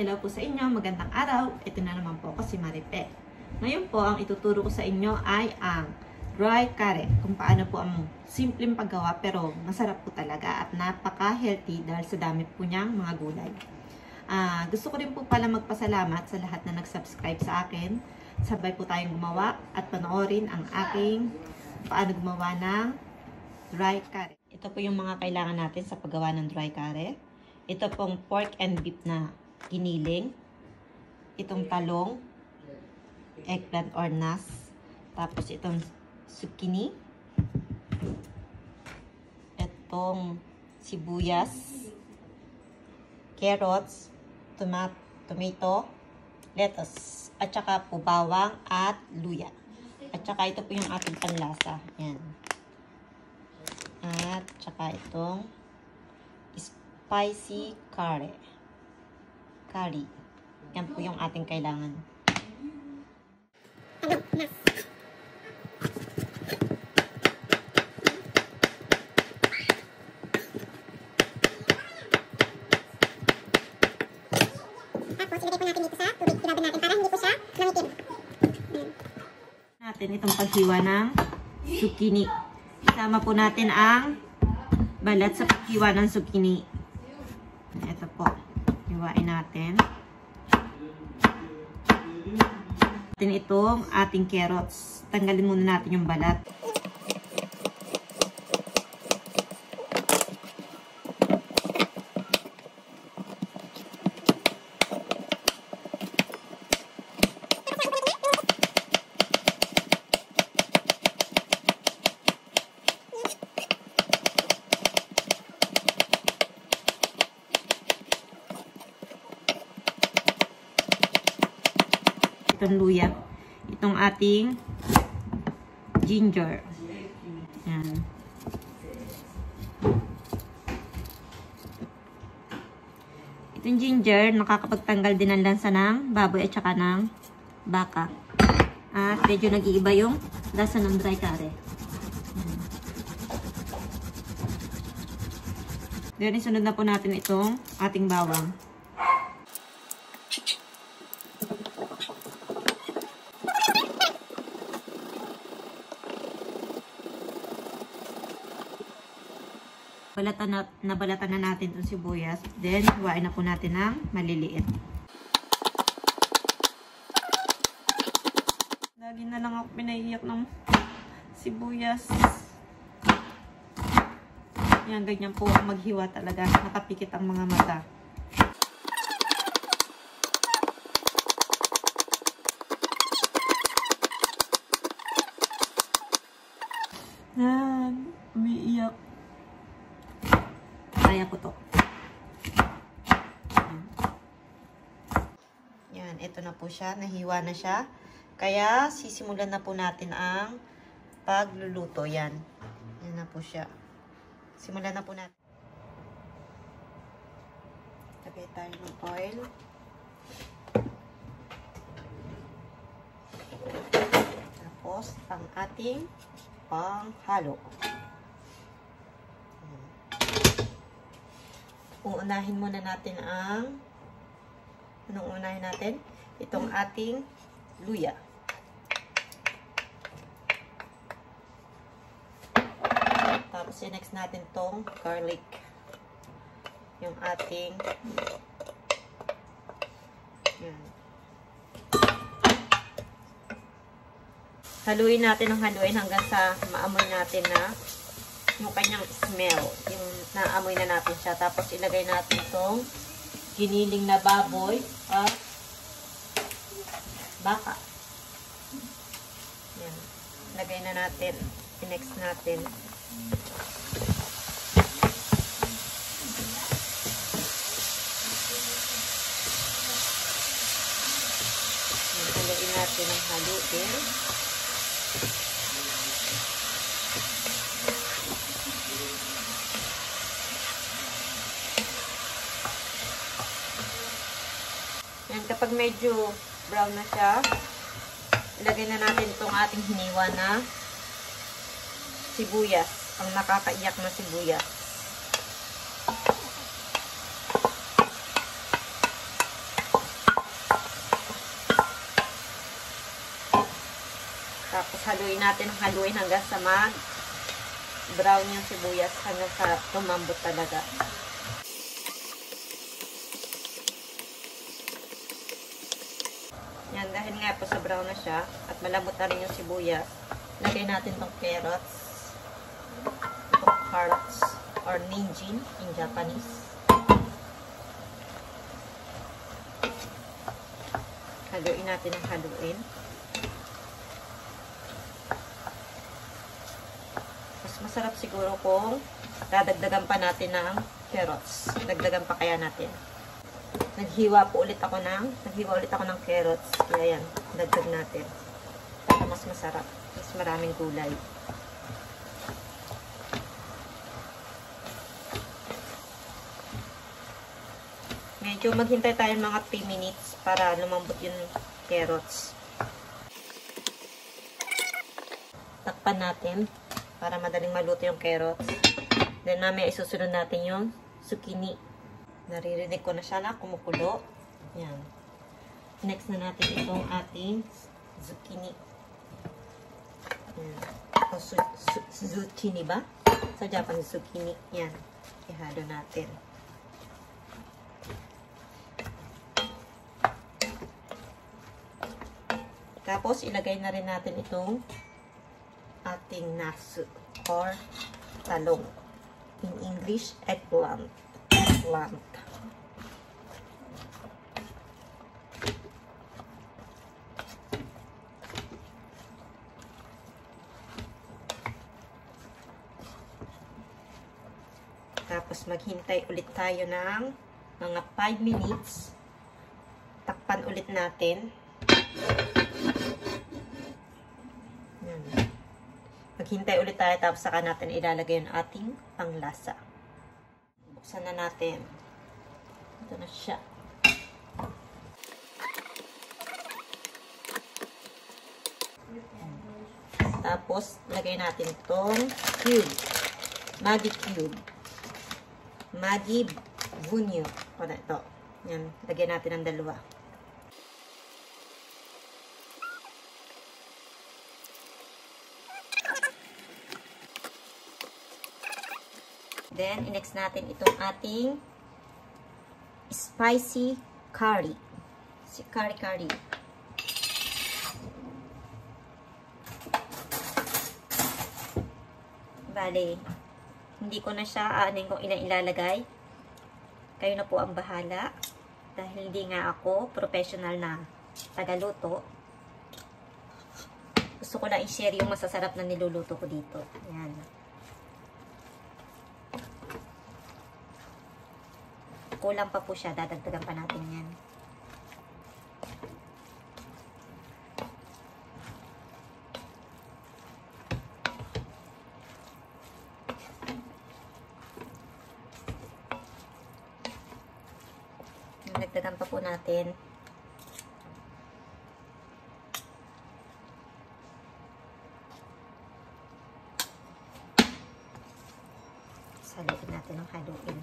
Hello po sa inyo, magandang araw. Ito na naman po ako si Maripe. Ngayon po, ang ituturo ko sa inyo ay ang dry kare. Kung paano po ang simpleng paggawa pero masarap po talaga at napaka-healthy dahil sa dami po niyang mga gulay. Gusto ko rin po pala magpasalamat sa lahat na nag-subscribe sa akin. Sabay po tayong gumawa at panoorin ang aking paano gumawa ng dry kare. Ito po yung mga kailangan natin sa paggawa ng dry kare. Ito pong pork and beef na giniling, itong talong, eggplant or nas, tapos itong zucchini, itong sibuyas, carrots, tomato, lettuce, at saka po bawang at luya. At saka ito po yung ating panlasa. Yan. At saka itong spicy curry. Yan po yung ating kailangan. Tapos, ilagay po natin dito sa tubig. Tirabi natin para hindi po siya lumitin. Natin itong paghiwa ng zucchini. Isama po natin ang balat sa paghiwa ng zucchini. Ito po. Hiwain natin. Natin itong ating carrots. Tanggalin muna natin yung balat. Itong luya, itong ating ginger. Yan. Itong ginger, nakakapagtanggal din ng lansa ng baboy at saka ng baka. At medyo nag-iiba yung lasa ng dry kare. Then, isunod na po natin itong ating bawang. Nabalatan na natin itong sibuyas. Then, huwain na po natin ng maliliit. Lagi na lang ako pinaiiyak ng sibuyas. Yan, ganyan po ang maghiwa talaga. Nakapikit ang mga mata. Yan, umiiyak. Kaya ko to. Yan, ito na po siya. Nahiwa na siya. Kaya, sisimulan na po natin ang pagluluto. Yan. Yan na po siya. Simulan na po natin. Lagay tayo ng oil. Tapos, ang ating panghalo. Uunahin muna natin ang itong ating luya. Tapos next natin tong garlic. Yung ating yan. Haluin natin ng haluin hanggang sa maamoy natin na yung kanyang smell, yung naamoy na natin siya. Tapos ilagay natin itong giniling na baboy at baka. Yan. Ilagay na natin. I-next natin. Haluin natin ang haluin. Kapag medyo brown na siya, ilagay na natin itong ating hiniwa na sibuyas. Ang nakakaiyak na sibuyas. Tapos haluin natin ng haluin hanggang sa mag-brown yung sibuyas, hanggang sa tumambot talaga. Yan, dahil nga po sa brown na siya at malambot na rin yung sibuyas, lagay natin tong carrots. Itong carrots or ninjin in Japanese. Haluin natin ng haluin. Mas masarap siguro kung dadagdagan pa natin ng carrots. Dagdagan pa kaya natin. Naghiwa ulit ako ng carrots. Kaya yan, dagdag natin. Para mas masarap. Mas maraming gulay. Medyo maghintay tayo mga 3 minutes para lumambot yung carrots. Takpan natin para madaling maluto yung carrots. Then mamaya isusunod natin yung zucchini. Naririnig ko na siya na kumukulo. Yan. Next na natin itong ating zucchini. Yan. O zucchini ba? Sa Japanese zucchini. Yan. Ihalo natin. Tapos, ilagay na rin natin itong ating nasu or talong. In English, eggplant. Eggplant. Tapos, maghintay ulit tayo ng mga 5 minutes. Takpan ulit natin. Maghintay ulit tayo, tapos saka natin ilalagay yung ating panglasa. Buksan na natin. Ito na siya. Tapos, lagay natin itong cube. Maggi cube. Maggi bunyo. O na ito. Yan. Lagay natin ang dalawa. Then, i-next natin itong ating spicy curry. Si curry. Bale, hindi ko na siya aanin kung ilalagay. Kayo na po ang bahala. Dahil hindi nga ako professional na tagaluto. Gusto ko na i-share yung masasarap na niluluto ko dito. Ayan. Kulang pa po siya. Dadagdagan pa natin yan. Dadagdagan pa po natin. Saluin natin ang haluin.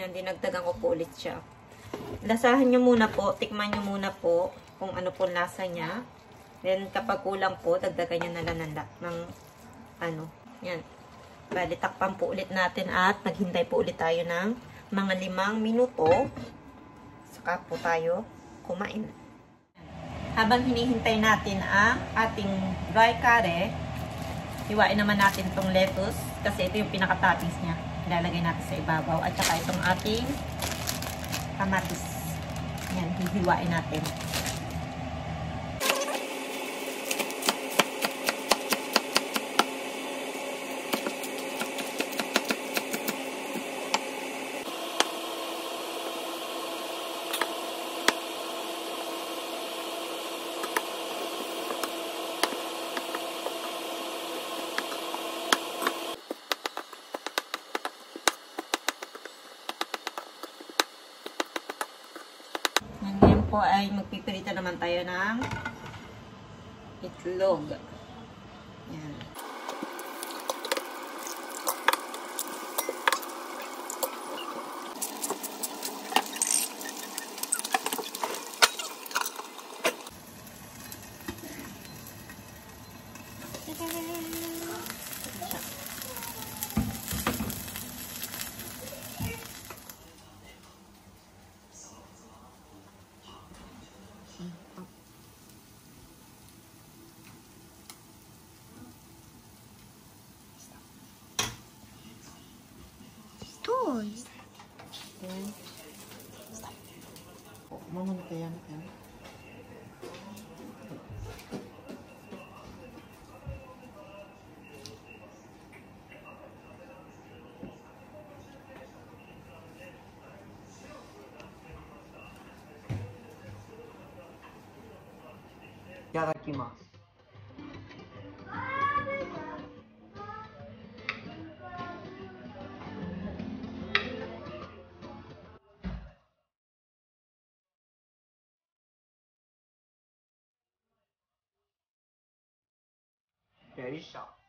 Yan, dinagdagan ko po ulit siya. Lasahan nyo muna po. Tikman nyo muna po kung ano po lasa niya. Then, kapag kulang po, dagdagan nyo na lang ng ano. Yan. Bali, takpan po ulit natin at maghintay po ulit tayo ng mga 5 minuto. Saka po tayo kumain. Habang hinihintay natin ang ating dry kare, hiwain naman natin itong lettuce kasi ito yung pinaka-toppings niya. Ilalagay natin sa ibabaw at saka itong ating kamatis. Yan, hihiwain natin. Po ay magpipirita naman tayo ng itlog. Yan. Sтой! Стой! Стой! Мамонка я напеваю. Itadakimasu. Very sharp.